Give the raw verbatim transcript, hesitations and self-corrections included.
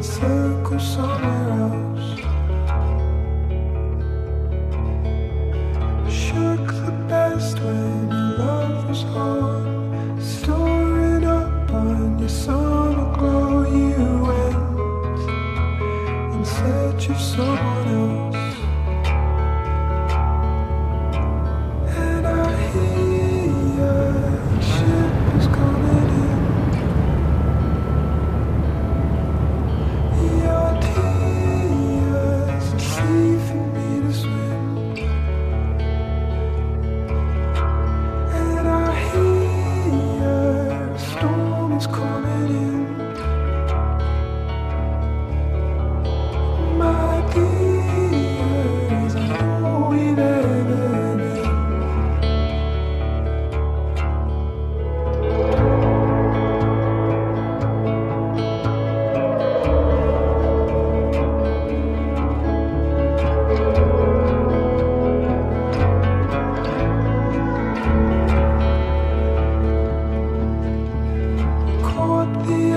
and circle somewhere else. Shook the past when your love was hard, storing up on your summer glow. You went in search of someone else. The